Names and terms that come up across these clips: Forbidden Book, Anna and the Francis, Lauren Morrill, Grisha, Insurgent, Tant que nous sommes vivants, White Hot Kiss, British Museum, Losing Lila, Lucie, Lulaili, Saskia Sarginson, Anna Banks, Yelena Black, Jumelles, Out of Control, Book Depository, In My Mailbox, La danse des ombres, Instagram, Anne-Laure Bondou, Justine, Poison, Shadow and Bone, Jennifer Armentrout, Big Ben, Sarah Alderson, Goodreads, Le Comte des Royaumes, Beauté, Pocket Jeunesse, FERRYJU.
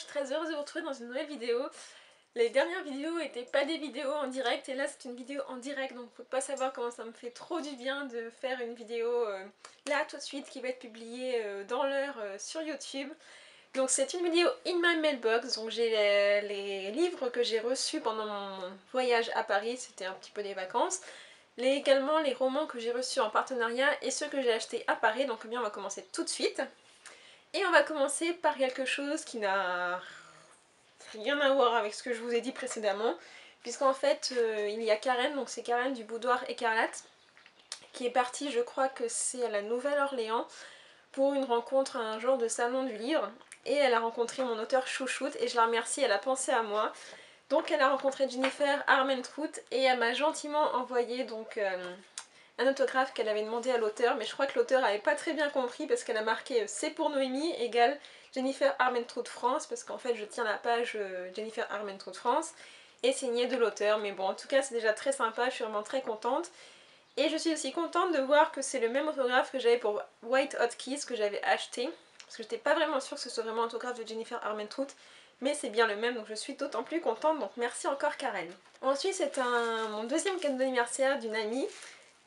suis très heureuse de vous retrouver dans une nouvelle vidéo. Les dernières vidéos n'étaient pas des vidéos en direct et là c'est une vidéo en direct, donc vous ne pouvez pas savoir comment ça me fait trop du bien de faire une vidéo là tout de suite qui va être publiée dans l'heure sur YouTube. Donc c'est une vidéo in my mailbox, donc j'ai les livres que j'ai reçus pendant mon voyage à Paris, c'était un petit peu des vacances. Les, également les romans que j'ai reçus en partenariat et ceux que j'ai achetés à Paris, donc bien on va commencer tout de suite. Et on va commencer par quelque chose qui n'a rien à voir avec ce que je vous ai dit précédemment, puisqu'en fait il y a Karen, donc c'est Karen du Boudoir Écarlate, qui est partie, je crois que c'est à la Nouvelle-Orléans, pour une rencontre, à un genre de salon du livre, et elle a rencontré mon auteur chouchoute, et je la remercie, elle a pensé à moi. Donc elle a rencontré Jennifer Armentrout et elle m'a gentiment envoyé donc un autographe qu'elle avait demandé à l'auteur, mais je crois que l'auteur n'avait pas très bien compris parce qu'elle a marqué c'est pour Noémie égale Jennifer Armentrout France, parce qu'en fait je tiens la page Jennifer Armentrout France et signé de l'auteur, mais bon en tout cas c'est déjà très sympa, je suis vraiment très contente. Et je suis aussi contente de voir que c'est le même autographe que j'avais pour White Hot Kiss que j'avais acheté, parce que j'étais pas vraiment sûre que ce soit vraiment l'autographe de Jennifer Armentrout, mais c'est bien le même, donc je suis d'autant plus contente, donc merci encore Karen. Ensuite c'est mon deuxième cadeau d'anniversaire d'une amie.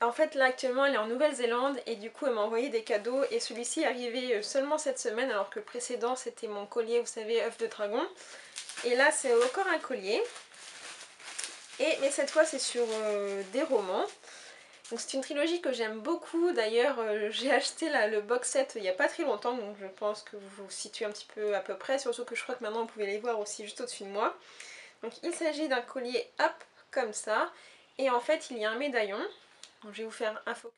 En fait là actuellement elle est en Nouvelle-Zélande et du coup elle m'a envoyé des cadeaux et celui-ci est arrivé seulement cette semaine, alors que le précédent c'était mon collier, vous savez, œuf de dragon. Et là c'est encore un collier, mais cette fois c'est sur des romans. Donc c'est une trilogie que j'aime beaucoup, d'ailleurs j'ai acheté le box set il n'y a pas très longtemps, donc je pense que vous vous situez un petit peu à peu près, surtout que je crois que maintenant vous pouvez les voir aussi juste au-dessus de moi. Donc il s'agit d'un collier hop comme ça, et en fait il y a un médaillon, donc je vais vous faire un focus.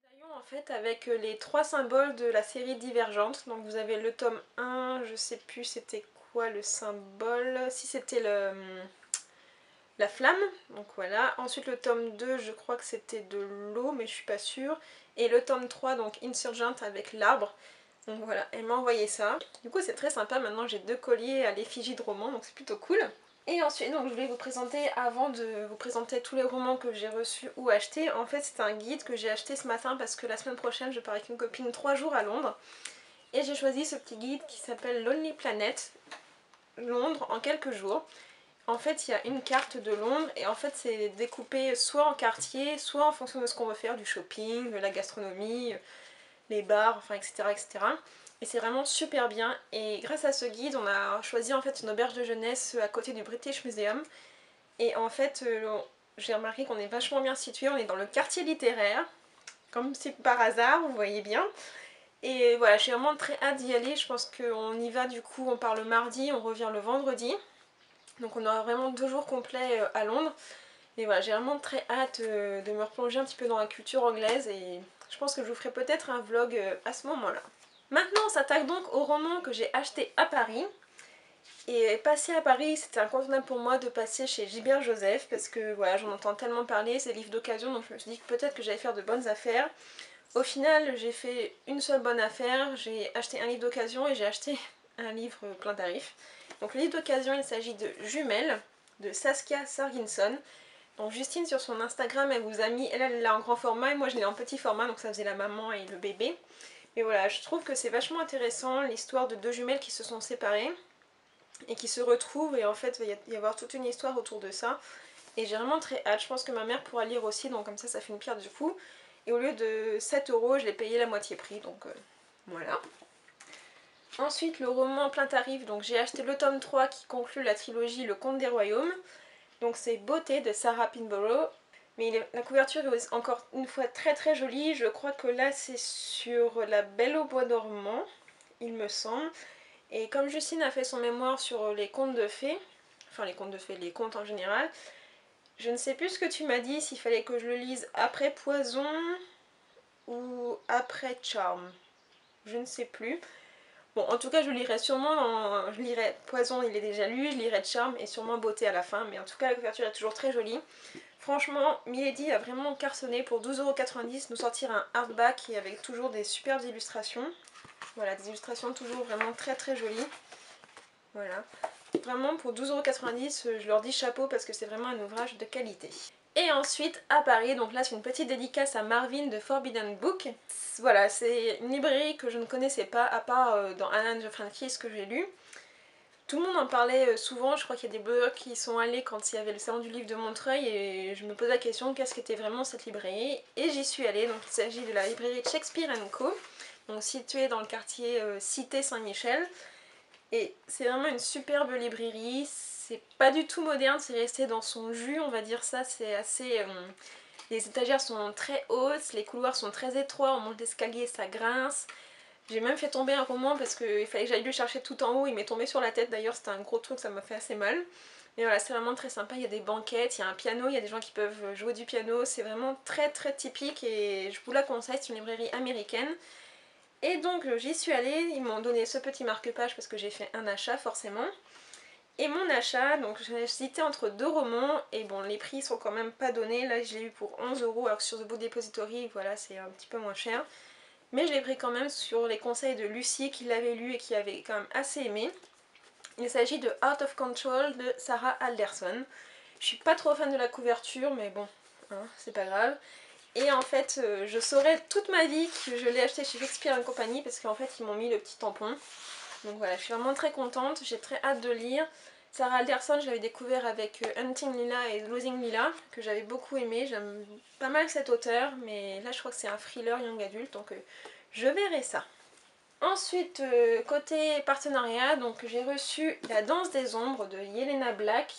Un médaillon en fait avec les trois symboles de la série Divergente, donc vous avez le tome 1, je sais plus c'était quoi le symbole, si c'était la flamme, donc voilà. Ensuite le tome 2, je crois que c'était de l'eau, mais je suis pas sûre. Et le tome 3, donc Insurgent avec l'arbre. Donc voilà, elle m'a envoyé ça. Du coup c'est très sympa, maintenant j'ai deux colliers à l'effigie de romans, donc c'est plutôt cool. Et ensuite, donc je voulais vous présenter, avant de vous présenter tous les romans que j'ai reçus ou achetés, en fait c'est un guide que j'ai acheté ce matin parce que la semaine prochaine je pars avec une copine 3 jours à Londres. Et j'ai choisi ce petit guide qui s'appelle Lonely Planet Londres en quelques jours. En fait il y a une carte de Londres et en fait c'est découpé soit en quartier, soit en fonction de ce qu'on veut faire, du shopping, de la gastronomie, les bars, enfin etc. etc. Et c'est vraiment super bien, et grâce à ce guide on a choisi en fait une auberge de jeunesse à côté du British Museum. Et en fait j'ai remarqué qu'on est vachement bien situé, on est dans le quartier littéraire, comme si par hasard, vous voyez bien. Et voilà, j'ai vraiment très hâte d'y aller, je pense qu'on y va, du coup on part le mardi, on revient le vendredi. Donc on aura vraiment 2 jours complets à Londres. Et voilà, j'ai vraiment très hâte de me replonger un petit peu dans la culture anglaise, et je pense que je vous ferai peut-être un vlog à ce moment-là. Maintenant on s'attaque donc au roman que j'ai acheté à Paris. Et passer à Paris, c'était incontournable pour moi de passer chez Gibert Joseph, parce que voilà, j'en entends tellement parler, c'est des livres d'occasion, donc je me suis dit que peut-être que j'allais faire de bonnes affaires. Au final j'ai fait une seule bonne affaire, j'ai acheté un livre d'occasion et j'ai acheté un livre plein tarif. Donc le livre d'occasion, il s'agit de Jumelles de Saskia Sarginson. Donc Justine sur son Instagram elle vous a mis, elle l'a en grand format et moi je l'ai en petit format, donc ça faisait la maman et le bébé. Mais voilà, je trouve que c'est vachement intéressant l'histoire de deux jumelles qui se sont séparées et qui se retrouvent, et en fait il va y avoir toute une histoire autour de ça. Et j'ai vraiment très hâte, je pense que ma mère pourra lire aussi, donc comme ça ça fait une pierre du coup. Et au lieu de 7 € je l'ai payé la moitié prix, donc voilà. Ensuite le roman plein tarif, donc j'ai acheté le tome 3 qui conclut la trilogie Le Comte des Royaumes. Donc c'est Beauté de Sarah Pinborough. Mais la couverture est encore une fois très très jolie. Je crois que là c'est sur la Belle au bois dormant, il me semble. Et comme Justine a fait son mémoire sur les contes de fées, enfin les contes de fées, les contes en général, je ne sais plus ce que tu m'as dit, s'il fallait que je le lise après Poison ou après Charme. Je ne sais plus. Bon, en tout cas je lirai sûrement, je lirai Poison, il est déjà lu, je lirai Charme et sûrement Beauté à la fin, mais en tout cas la couverture est toujours très jolie. Franchement, Milady a vraiment cartonné pour 12,90 € nous sortir un hardback et avec toujours des superbes illustrations. Voilà, des illustrations toujours vraiment très très jolies. Voilà, vraiment pour 12,90 € je leur dis chapeau parce que c'est vraiment un ouvrage de qualité. et ensuite à Paris. Donc là c'est une petite dédicace à Marvin de Forbidden Book. Voilà, c'est une librairie que je ne connaissais pas à part dans Anna and the Francis que j'ai lu. Tout le monde en parlait souvent, je crois qu'il y a des blogueurs qui y sont allés quand il y avait le salon du livre de Montreuil et je me posais la question qu'est-ce qu'était vraiment cette librairie, et j'y suis allée. Donc il s'agit de la librairie Shakespeare & Co, donc située dans le quartier Cité Saint-Michel, et c'est vraiment une superbe librairie, c'est pas du tout moderne, c'est resté dans son jus on va dire ça, c'est assez... les étagères sont très hautes, les couloirs sont très étroits, on monte l'escalier, ça grince. J'ai même fait tomber un roman parce qu'il fallait que j'aille le chercher tout en haut, il m'est tombé sur la tête d'ailleurs, c'était un gros truc, ça m'a fait assez mal. Mais voilà, c'est vraiment très sympa, il y a des banquettes, il y a un piano, il y a des gens qui peuvent jouer du piano, c'est vraiment très très typique et je vous la conseille, c'est une librairie américaine. Et donc j'y suis allée, ils m'ont donné ce petit marque-page parce que j'ai fait un achat forcément. Et mon achat, donc j'hésitais entre deux romans, et bon les prix sont quand même pas donnés, là je l'ai eu pour 11 €, alors que sur The Book Depository, voilà c'est un petit peu moins cher. Mais je l'ai pris quand même sur les conseils de Lucie qui l'avait lu et qui avait quand même assez aimé. Il s'agit de Out of Control de Sarah Alderson. Je suis pas trop fan de la couverture mais bon, hein, c'est pas grave. Et en fait je saurais toute ma vie que je l'ai acheté chez Shakespeare & Compagnie parce qu'en fait ils m'ont mis le petit tampon. Donc voilà, je suis vraiment très contente, j'ai très hâte de lire. Sarah Alderson, je l'avais découvert avec Hunting Lila et Losing Lila, que j'avais beaucoup aimé. J'aime pas mal cet auteur, mais là je crois que c'est un thriller young adulte, donc je verrai ça. Ensuite, côté partenariat, donc j'ai reçu La danse des ombres de Yelena Black,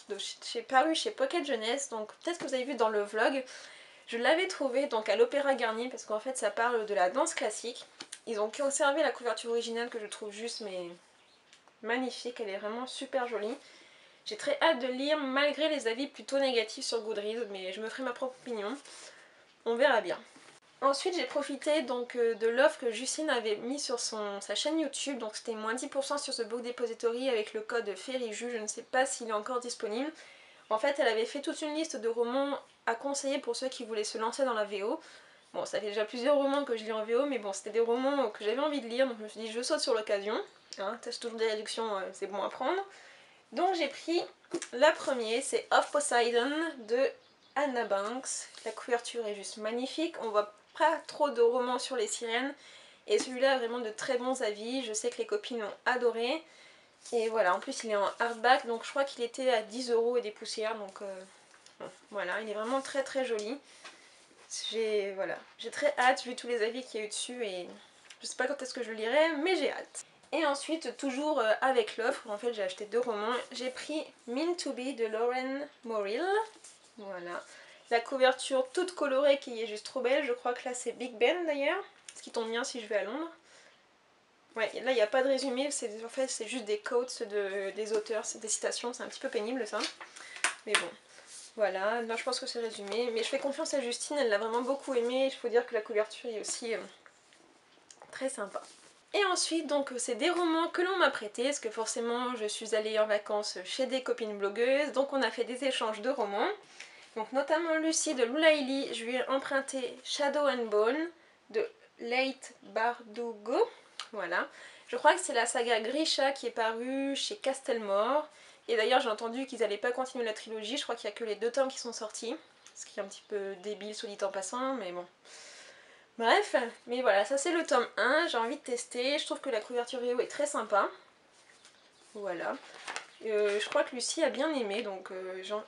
paru chez Pocket Jeunesse, donc peut-être que vous avez vu dans le vlog. Je l'avais trouvé donc à l'Opéra Garnier, parce qu'en fait ça parle de la danse classique. Ils ont conservé la couverture originale que je trouve juste mais magnifique, elle est vraiment super jolie. J'ai très hâte de lire malgré les avis plutôt négatifs sur Goodreads, mais je me ferai ma propre opinion, on verra bien. Ensuite j'ai profité donc de l'offre que Justine avait mis sur sa chaîne YouTube, donc c'était moins 10% sur ce Book Depository avec le code FERRYJU, je ne sais pas s'il est encore disponible. En fait elle avait fait toute une liste de romans à conseiller pour ceux qui voulaient se lancer dans la VO. Bon ça fait déjà plusieurs romans que je lis en VO, mais bon c'était des romans que j'avais envie de lire, donc je me suis dit je saute sur l'occasion, hein, tâche toujours des réductions, c'est bon à prendre. Donc j'ai pris la première, c'est Of Poseidon de Anna Banks. La couverture est juste magnifique, on voit pas trop de romans sur les sirènes et celui-là a vraiment de très bons avis, je sais que les copines ont adoré. Et voilà, en plus il est en hardback, donc je crois qu'il était à 10 € et des poussières, donc bon, voilà, il est vraiment très très joli. J'ai voilà, j'ai très hâte vu tous les avis qu'il y a eu dessus et je sais pas quand est-ce que je le lirai, mais j'ai hâte. Et ensuite, toujours avec l'offre, en fait j'ai acheté deux romans, j'ai pris Mean to Be de Lauren Morrill. Voilà, la couverture toute colorée qui est juste trop belle, je crois que là c'est Big Ben d'ailleurs, ce qui tombe bien si je vais à Londres. Ouais, là il n'y a pas de résumé, en fait c'est juste des quotes des auteurs, des citations, c'est un petit peu pénible ça. Mais bon, voilà, là je pense que c'est résumé, mais je fais confiance à Justine, elle l'a vraiment beaucoup aimé, il faut dire que la couverture est aussi très sympa. Et ensuite donc c'est des romans que l'on m'a prêté parce que forcément je suis allée en vacances chez des copines blogueuses, donc on a fait des échanges de romans, donc notamment Lucie de Lulaili, je lui ai emprunté Shadow and Bone de Leith Bardugo. Voilà, je crois que c'est la saga Grisha qui est parue chez Castelmore, et d'ailleurs j'ai entendu qu'ils n'allaient pas continuer la trilogie, je crois qu'il n'y a que les deux tomes qui sont sortis, ce qui est un petit peu débile soit dit en passant, mais bon. Bref, mais voilà, ça c'est le tome 1, j'ai envie de tester, je trouve que la couverture VO est très sympa. Voilà, je crois que Lucie a bien aimé, donc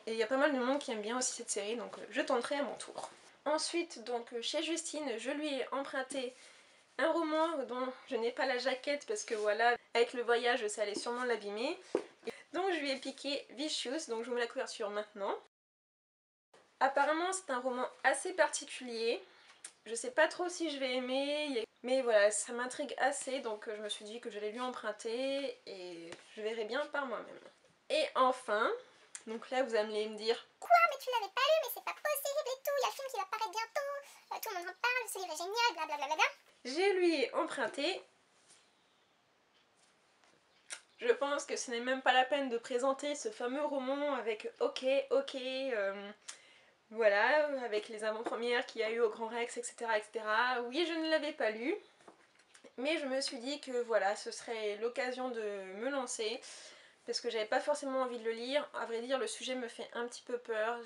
il y a pas mal de monde qui aime bien aussi cette série, donc je tenterai à mon tour. Ensuite, donc chez Justine, je lui ai emprunté un roman dont je n'ai pas la jaquette parce que voilà, avec le voyage ça allait sûrement l'abîmer. Donc je lui ai piqué Vicious, donc je vous mets la couverture maintenant. Apparemment c'est un roman assez particulier. Je sais pas trop si je vais aimer, mais voilà, ça m'intrigue assez, donc je me suis dit que j'allais lui emprunter et je verrai bien par moi-même. Et enfin, donc là vous allez me dire « Quoi, mais tu l'avais pas lu, mais c'est pas possible et tout, il y a le film qui va paraître bientôt, tout le monde en parle, ce livre est génial, blablabla ». J'ai lui emprunté. Je pense que ce n'est même pas la peine de présenter ce fameux roman avec « ok ». Voilà, avec les avant-premières qu'il y a eu au Grand Rex, etc., etc. Oui, je ne l'avais pas lu, mais je me suis dit que voilà, ce serait l'occasion de me lancer. parce que j'avais pas forcément envie de le lire. À vrai dire, le sujet me fait un petit peu peur.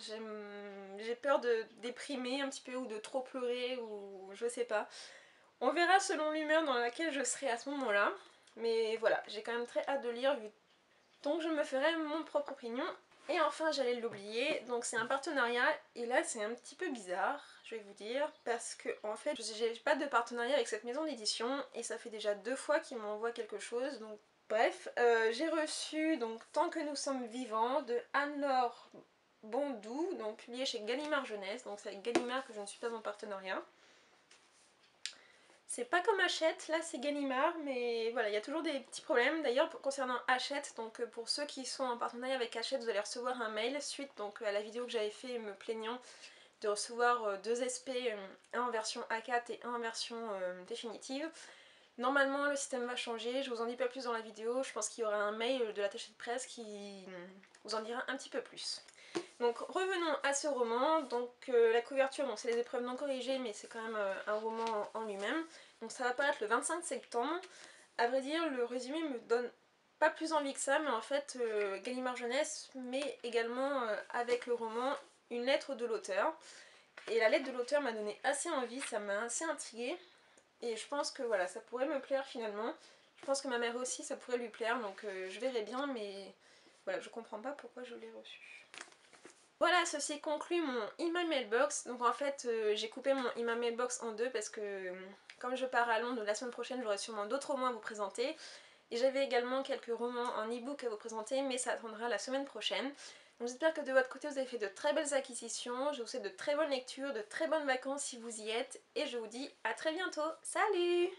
J'ai peur de déprimer un petit peu ou de trop pleurer ou je sais pas. On verra selon l'humeur dans laquelle je serai à ce moment-là. Mais voilà, j'ai quand même très hâte de lire, donc je me ferai mon propre opinion. Et enfin, j'allais l'oublier, donc c'est un partenariat, et là c'est un petit peu bizarre, je vais vous dire, parce que en fait j'ai pas de partenariat avec cette maison d'édition, et ça fait déjà 2 fois qu'ils m'envoient quelque chose, donc bref. J'ai reçu donc Tant que nous sommes vivants de Anne-Laure Bondou, donc publié chez Gallimard Jeunesse, donc c'est avec Gallimard que je ne suis pas en partenariat. C'est pas comme Hachette, là c'est Gallimard, mais voilà, il y a toujours des petits problèmes. D'ailleurs, concernant Hachette, donc pour ceux qui sont en partenariat avec Hachette, vous allez recevoir un mail suite donc à la vidéo que j'avais fait me plaignant de recevoir 2 SP, un en version A4 et un en version définitive. Normalement, le système va changer, je vous en dis pas plus dans la vidéo, je pense qu'il y aura un mail de l'attaché de presse qui vous en dira un petit peu plus. Donc revenons à ce roman, donc la couverture, bon, c'est les épreuves non corrigées, mais c'est quand même un roman en lui-même. Donc ça va paraître le 25 septembre. À vrai dire, le résumé me donne pas plus envie que ça, mais en fait Gallimard Jeunesse met également avec le roman une lettre de l'auteur. Et la lettre de l'auteur m'a donné assez envie, ça m'a assez intriguée. Et je pense que voilà, ça pourrait me plaire finalement. Je pense que ma mère aussi, ça pourrait lui plaire, donc je verrai bien, mais voilà, je comprends pas pourquoi je l'ai reçu. Voilà, ceci conclut mon email mailbox. Donc en fait j'ai coupé mon email mailbox en 2 parce que comme je pars à Londres la semaine prochaine, j'aurai sûrement d'autres romans à vous présenter. Et j'avais également quelques romans en e-book à vous présenter, mais ça attendra la semaine prochaine. Donc j'espère que de votre côté vous avez fait de très belles acquisitions. Je vous souhaite de très bonnes lectures, de très bonnes vacances si vous y êtes. Et je vous dis à très bientôt. Salut!